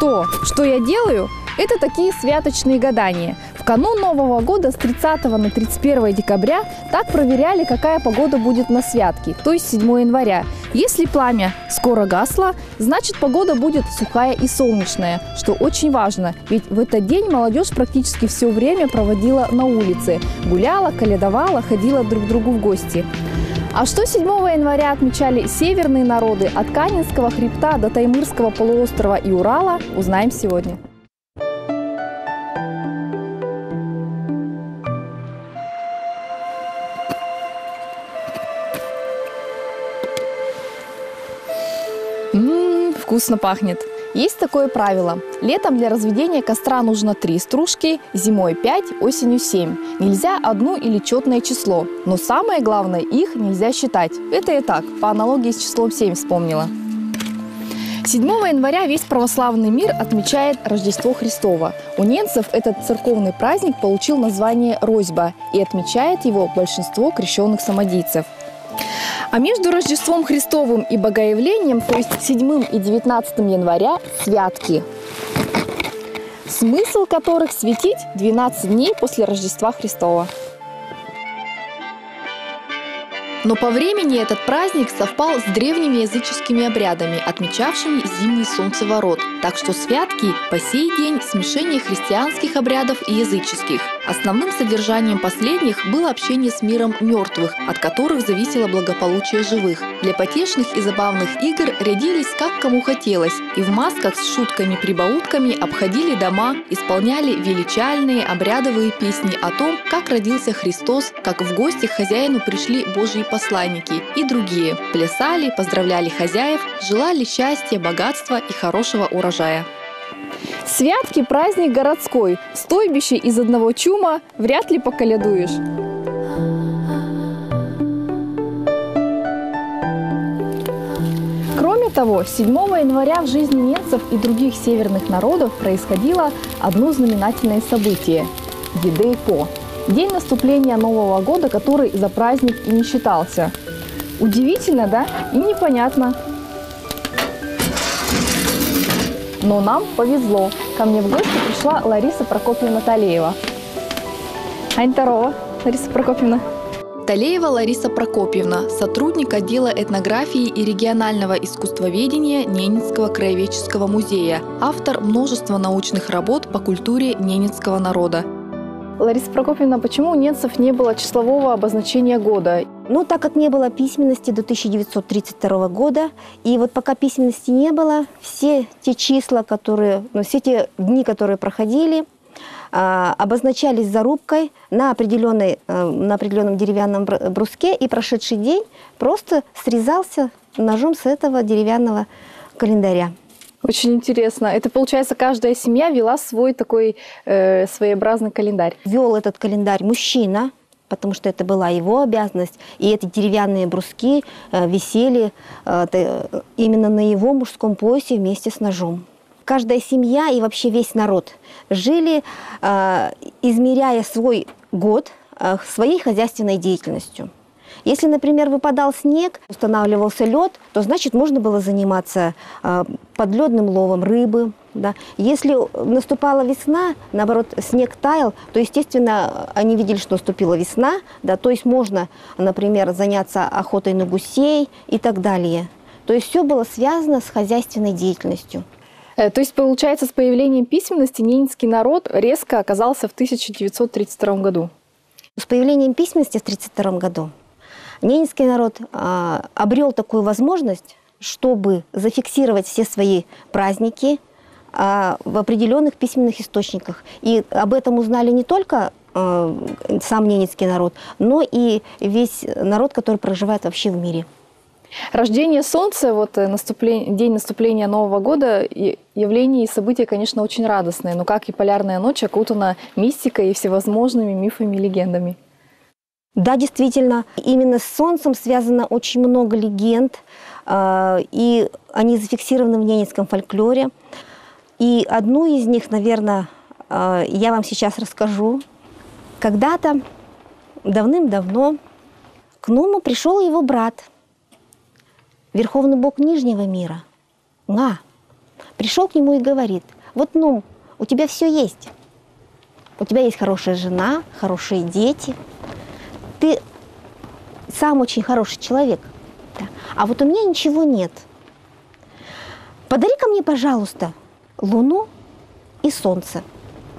Что я делаю? Это такие святочные гадания. В канун Нового года с 30 на 31 декабря так проверяли, какая погода будет на святке, то есть 7 января. Если пламя скоро гасло, значит погода будет сухая и солнечная, что очень важно, ведь в этот день молодежь практически все время проводила на улице, гуляла, колядовала, ходила друг к другу в гости. А что 7 января отмечали северные народы от Канинского хребта до Таймырского полуострова и Урала, узнаем сегодня. Вкусно пахнет. Есть такое правило. Летом для разведения костра нужно 3 стружки, зимой 5, осенью 7. Нельзя одну или четное число. Но самое главное, их нельзя считать. Это я так, по аналогии с числом 7 вспомнила. 7 января весь православный мир отмечает Рождество Христово. У ненцев этот церковный праздник получил название «Росьба» и отмечает его большинство крещенных самодийцев. А между Рождеством Христовым и Богоявлением, то есть 7 и 19 января, святки, смысл которых светить 12 дней после Рождества Христова. Но по времени этот праздник совпал с древними языческими обрядами, отмечавшими зимний солнцеворот. Так что святки по сей день смешение христианских обрядов и языческих. Основным содержанием последних было общение с миром мертвых, от которых зависело благополучие живых. Для потешных и забавных игр рядились как кому хотелось, и в масках с шутками-прибаутками обходили дома, исполняли величальные обрядовые песни о том, как родился Христос, как в гости к хозяину пришли Божьи посланники и другие. Плясали, поздравляли хозяев, желали счастья, богатства и хорошего урожая. Святки – праздник городской. В стойбище из одного чума вряд ли поколядуешь. Кроме того, 7 января в жизни ненцев и других северных народов происходило одно знаменательное событие – Дидейпо. День наступления Нового года, который за праздник и не считался. Удивительно, да? И непонятно. Но нам повезло. Ко мне в гости пришла Лариса Прокопьевна Талеева. Ань, здорово, Лариса Прокопьевна. Талеева Лариса Прокопьевна, сотрудник отдела этнографии и регионального искусствоведения Ненецкого краеведческого музея, автор множества научных работ по культуре ненецкого народа. Лариса Прокопьевна, почему у ненцев не было числового обозначения года? Ну, так как не было письменности до 1932 года, и вот пока письменности не было, все те числа, которые, все те дни, которые проходили, обозначались зарубкой на определенном деревянном бруске, и прошедший день просто срезался ножом с этого деревянного календаря. Очень интересно. Это, получается, каждая семья вела свой такой своеобразный календарь. Вел этот календарь мужчина, потому что это была его обязанность. И эти деревянные бруски висели именно на его мужском поясе вместе с ножом. Каждая семья и вообще весь народ жили, измеряя свой год своей хозяйственной деятельностью. Если, например, выпадал снег, устанавливался лед, то значит можно было заниматься подледным ловом рыбы. Да. Если наступала весна, наоборот, снег таял, то, естественно, они видели, что наступила весна. Да, то есть можно, например, заняться охотой на гусей и так далее. То есть все было связано с хозяйственной деятельностью. То есть, получается, с появлением письменности ненецкий народ резко оказался в 1932 году? С появлением письменности в 1932 году ненецкий народ обрел такую возможность, чтобы зафиксировать все свои праздники в определенных письменных источниках. И об этом узнали не только сам ненецкий народ, но и весь народ, который проживает вообще в мире. Рождение солнца, вот день наступления Нового года, явление и события, конечно, очень радостные, но как и полярная ночь окутана мистикой и всевозможными мифами и легендами. Да, действительно, именно с солнцем связано очень много легенд, и они зафиксированы в ненецком фольклоре. И одну из них, наверное, я вам сейчас расскажу. Когда-то, давным-давно, к Нуму пришел его брат, верховный бог Нижнего мира, Га. пришел к нему и говорит: вот, Нум, у тебя все есть. У тебя есть хорошая жена, хорошие дети. Ты сам очень хороший человек. Да. А вот у меня ничего нет. Подари-ка мне, пожалуйста, луну и солнце.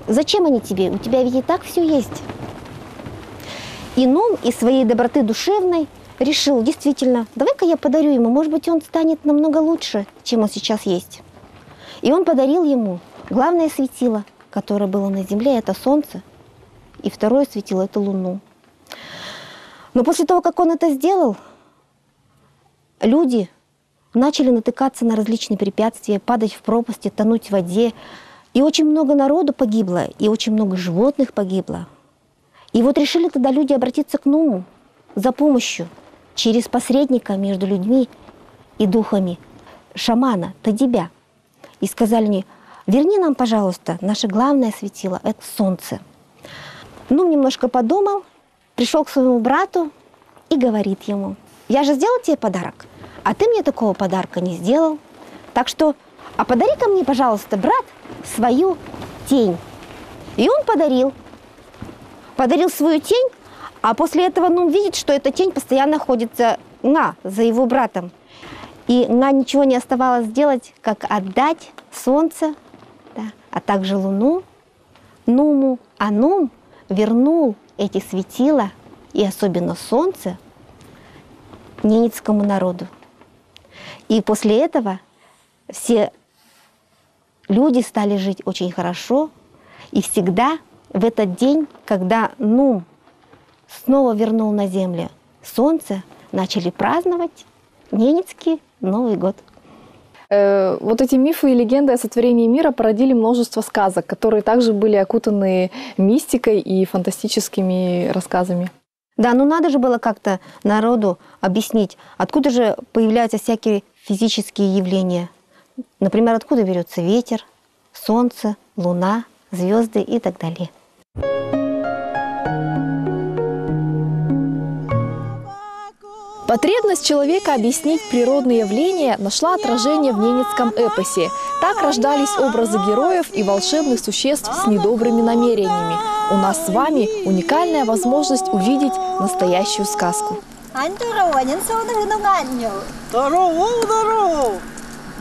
Зачем они тебе? У тебя ведь и так все есть. И Нум из своей доброты душевной решил, действительно, давай-ка я подарю ему, может быть, он станет намного лучше, чем он сейчас есть. И он подарил ему главное светило, которое было на земле, это солнце, и второе светило – это луну. Но после того, как он это сделал, люди начали натыкаться на различные препятствия, падать в пропасти, тонуть в воде. И очень много народу погибло, и очень много животных погибло. И вот решили тогда люди обратиться к Нуму за помощью через посредника между людьми и духами, шамана, Тадибя. И сказали мне: верни нам, пожалуйста, наше главное светило – это солнце. Нум немножко подумал, пришел к своему брату и говорит ему: я же сделал тебе подарок, а ты мне такого подарка не сделал. Так что, а подари-ка мне, пожалуйста, брат, свою тень. И он подарил. Подарил свою тень, а после этого Нум видит, что эта тень постоянно ходит за его братом. И Нга ничего не оставалось сделать, как отдать солнце, да, а также луну Нуму. А Нум вернул эти светила, и особенно солнце, ненецкому народу. И после этого все люди стали жить очень хорошо. И всегда в этот день, когда Нум снова вернул на землю солнце, начали праздновать Ненецкий Новый год. Вот эти мифы и легенды о сотворении мира породили множество сказок, которые также были окутаны мистикой и фантастическими рассказами. Да, ну надо же было как-то народу объяснить, откуда же появляются всякие физические явления. Например, откуда берется ветер, солнце, луна, звезды и так далее. Потребность человека объяснить природные явления нашла отражение в ненецком эпосе. Так рождались образы героев и волшебных существ с недобрыми намерениями. У нас с вами уникальная возможность увидеть настоящую сказку.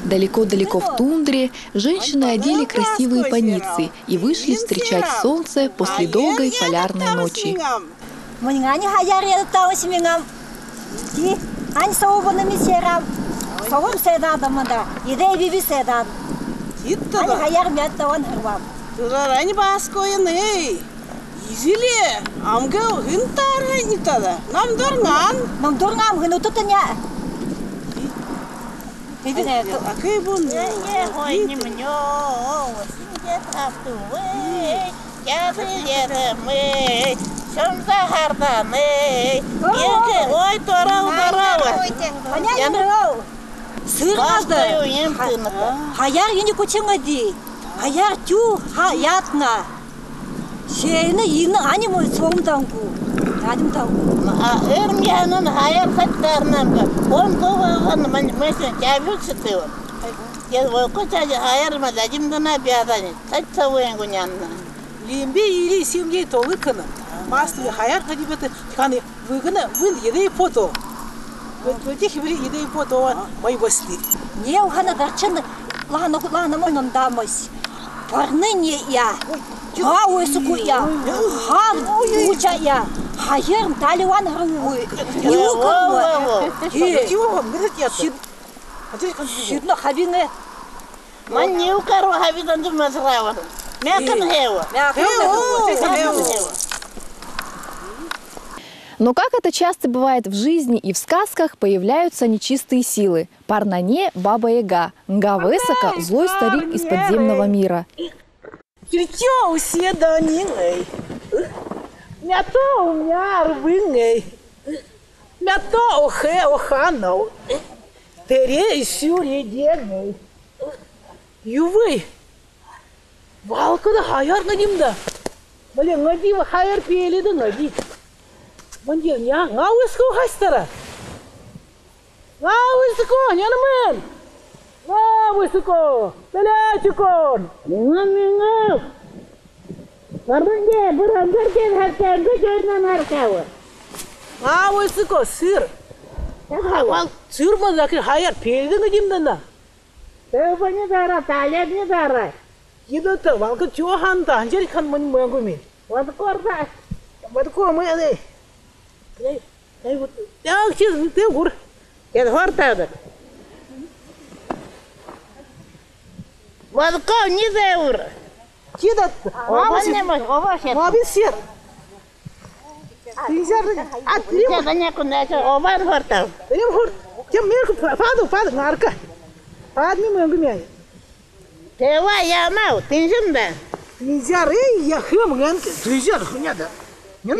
Далеко-далеко в тундре женщины одели красивые паницы и вышли встречать солнце после долгой полярной ночи. Но как это часто бывает в жизни и в сказках, появляются нечистые силы. Парнане – баба-яга, Нгавесака – злой старик из подземного мира. высоко! Далечко! Ну-ну-ну! Барбунде, бурабурде, хакте, гучурна наркава! А высоко, сыр! Сыр мазакир, хаяр, пейден гимдана! Тыва не дара, талет не дара! Еду-то, валка чего ханта, анчер хан мань мангуми! Вот корда! Вот корда! Так, чиз, ты гур! Это хортадок! Валков не зевр. Чидат. Овощи. Мобисер. Тизер. Атлим. Я не кунеч. Овар хортал. Тим хорт. Тим мерку фаду фаду нарка. Адми мангмяй. Тева я мау. Тинжимда. Тизер и я хем ганк. Тизер хуняда. Не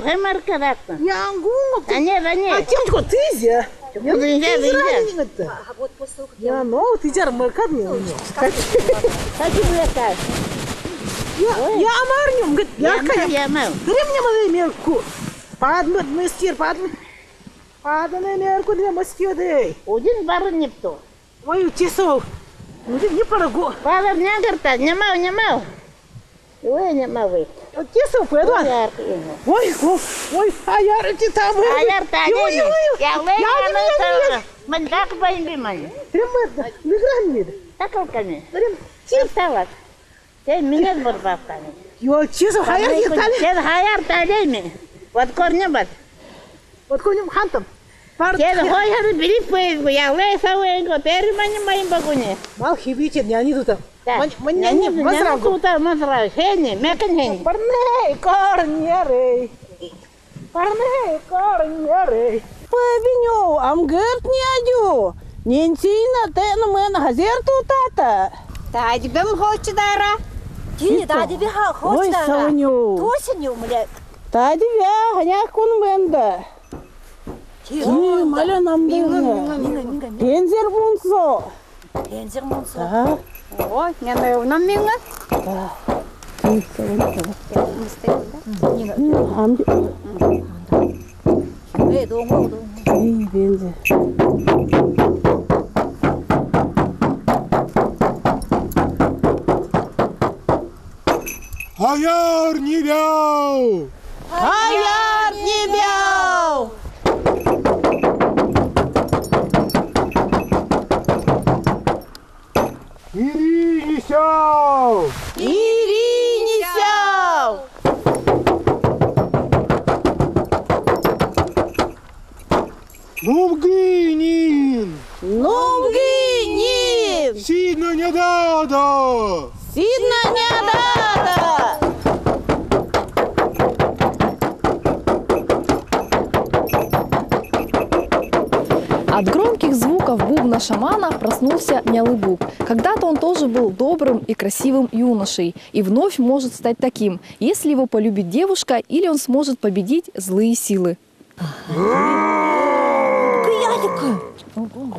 хемарка дакта. Я ангум. Не. А тимчко тизер. Я не знаю. А вот после ухода. Я ну, ты дерьмо, как мне? Я мал. Дри мне мою мерку. Паднут мастер, паднут. Паднут мерку для мастеры. Один бар не то. Ой, часов. Ну ты не порогу. Пала мне горта, не мал. Ой, не мал. Часов, Эдуард. Ой, а я рати там. А я рати. Я лей. Мы так боимся. Тремат, мы граммир. Так алками. Трем. Чистоват. Ты меня борбавками. Ё, часов, а я рати. Я рати. Вот корнем бат. Вот корнем хантом. Я хой хары бери пей. Я лей сауенько. Перемани моим багуне. Мал хибичи, не они тут. Мне мазрав. Хени, мекан хени. Парней корнерей. Павиню, амгерт не адю. Нентина тен мен хазерту тата. Тади бем хочет дара. Тини тади биха хочет дара. Тосеню. Тосеню млек. Тади бя хняк кун менда. Тини маля нам бина. Дензер бунсо. Ага. Ой, не на нам бина. Да. Аяр не бял! Ири не сял! Нумгинин! Сидно не дада! От громких звуков бубна шамана проснулся Нялыбук. Когда-то он тоже был добрым и красивым юношей. И вновь может стать таким, если его полюбит девушка или он сможет победить злые силы.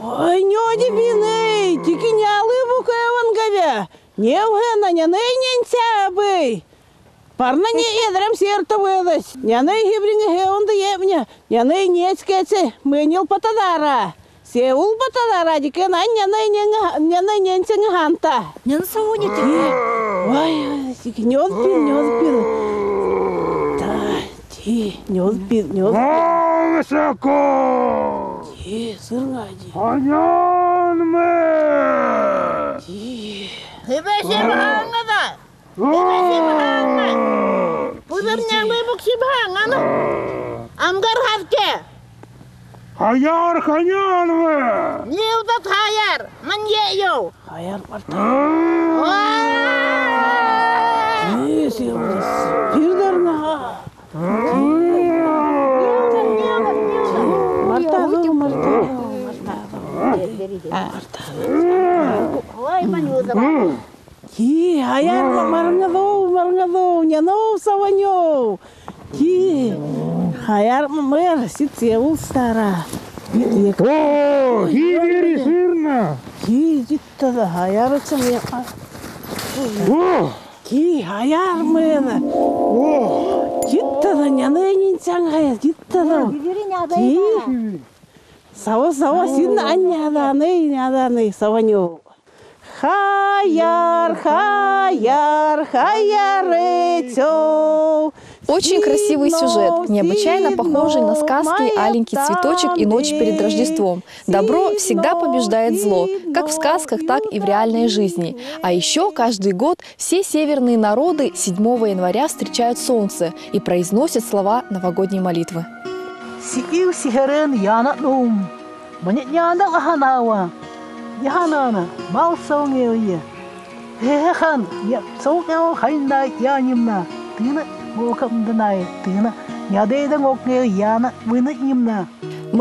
Ой, не дебины, тики Нялыбука евангавя. Не вгена, не ныненься бы. Парна не ядрам сердце выдать. Не ны гибринга геонда ебня. Не ны нецкеце мынил патадара. Сеул патадара, дикен ань не ныненься ганта. Не насауни ты. Ой, тики не отбил. Да, ти, не отбил. Высоко! Ти, сыргади. Анян мы! Ти. Ты бы сибханга! Пузом не выбук сибханга, ну! Амгар хавке! Хаяр ханян мы! Не удат хаяр! Маньею! Хаяр парта! Ти, сибханга! Пирдарна! Хаяр, Сава-сава, сильно не сава не хаяр. Очень красивый сюжет, необычайно похожий на сказки «Аленький цветочек» и «Ночь перед Рождеством». Добро всегда побеждает зло, как в сказках, так и в реальной жизни. А еще каждый год все северные народы 7 января встречают солнце и произносят слова новогодней молитвы. Мы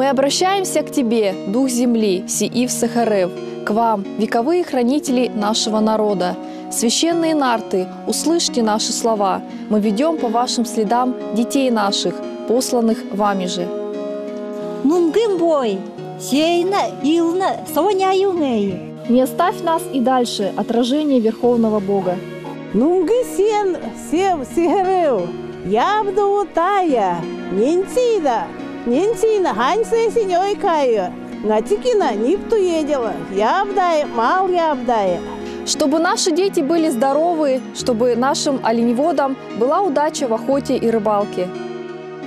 обращаемся к Тебе, Дух Земли, Сиив Сахарев, к Вам, вековые хранители нашего народа. Священные нарты, услышьте наши слова. Мы ведем по Вашим следам детей наших, посланных Вами же. Не оставь нас и дальше, отражение Верховного Бога. Нумги сен сев сигарев, явду утая, нентида, нентина, ханьсе синей каю, натикина нипту едела, явдая, мал явдая. Чтобы наши дети были здоровы, чтобы нашим оленеводам была удача в охоте и рыбалке.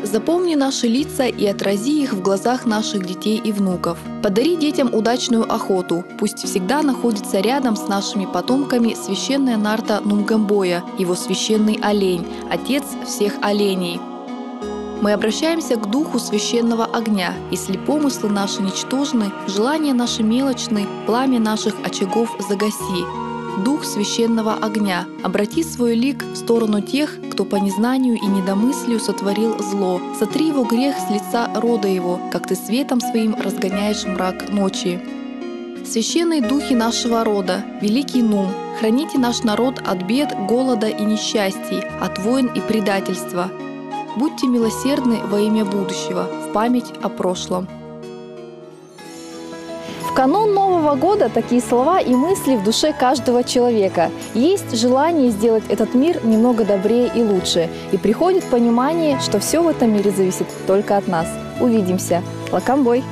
Запомни наши лица и отрази их в глазах наших детей и внуков. Подари детям удачную охоту. Пусть всегда находится рядом с нашими потомками священная нарта Нумгамбоя, его священный олень, отец всех оленей. Мы обращаемся к духу священного огня, если помыслы наши ничтожны, желания наши мелочны, пламя наших очагов загаси. Дух священного огня, обрати свой лик в сторону тех, кто по незнанию и недомыслию сотворил зло. Сотри его грех с лица рода его, как ты светом своим разгоняешь мрак ночи. Священные духи нашего рода, великий Нум, храните наш народ от бед, голода и несчастий, от войн и предательства. Будьте милосердны во имя будущего, в память о прошлом. В канун Нового года такие слова и мысли в душе каждого человека. Есть желание сделать этот мир немного добрее и лучше. И приходит понимание, что все в этом мире зависит только от нас. Увидимся. Лакамбой!